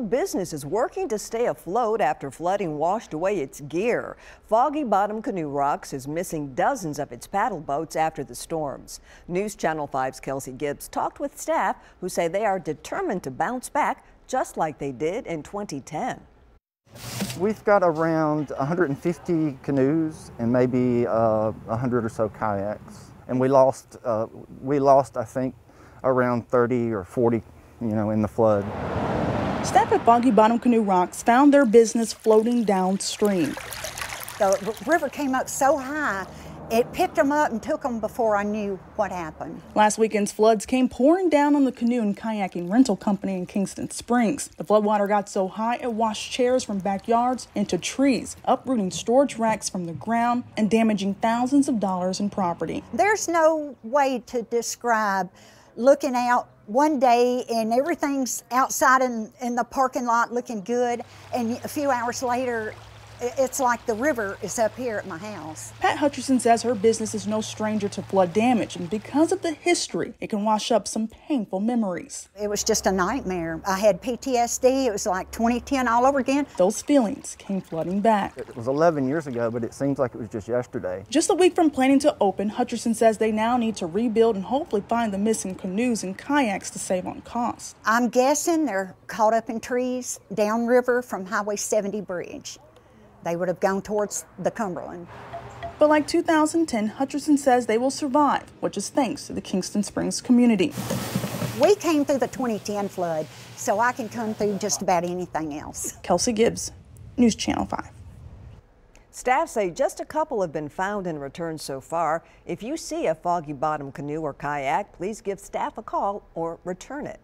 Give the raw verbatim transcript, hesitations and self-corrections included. local businesses working to stay afloat after flooding washed away its gear. Foggy Bottom Canoe Rocks is missing dozens of its paddle boats after the storms. News Channel five's Kelsey Gibbs talked with staff who say they are determined to bounce back just like they did in twenty ten. We've got around one hundred fifty canoes and maybe uh, one hundred or so kayaks, and we lost, uh, we lost, I think, around thirty or forty, you know, in the flood. Staff at Foggy Bottom Canoe Rocks found their business floating downstream. The river came up so high, it picked them up and took them before I knew what happened. Last weekend's floods came pouring down on the canoe and kayaking rental company in Kingston Springs. The floodwater got so high it washed chairs from backyards into trees, uprooting storage racks from the ground and damaging thousands of dollars in property. There's no way to describe looking out one day and everything's outside in, in the parking lot looking good, and a few hours later it's like the river is up here at my house. Pat Hutcherson says her business is no stranger to flood damage, and because of the history, it can wash up some painful memories. It was just a nightmare. I had P T S D. It was like twenty ten all over again. Those feelings came flooding back. It was eleven years ago, but it seems like it was just yesterday. Just a week from planning to open, Hutcherson says they now need to rebuild and hopefully find the missing canoes and kayaks to save on cost. I'm guessing they're caught up in trees downriver from Highway seventy bridge. They would have gone towards the Cumberland. But like two thousand ten, Hutcherson says they will survive, which is thanks to the Kingston Springs community. We came through the twenty ten flood, so I can come through just about anything else. Kelsey Gibbs, News Channel five. Staff say just a couple have been found and returned so far. If you see a Foggy Bottom canoe or kayak, please give staff a call or return it.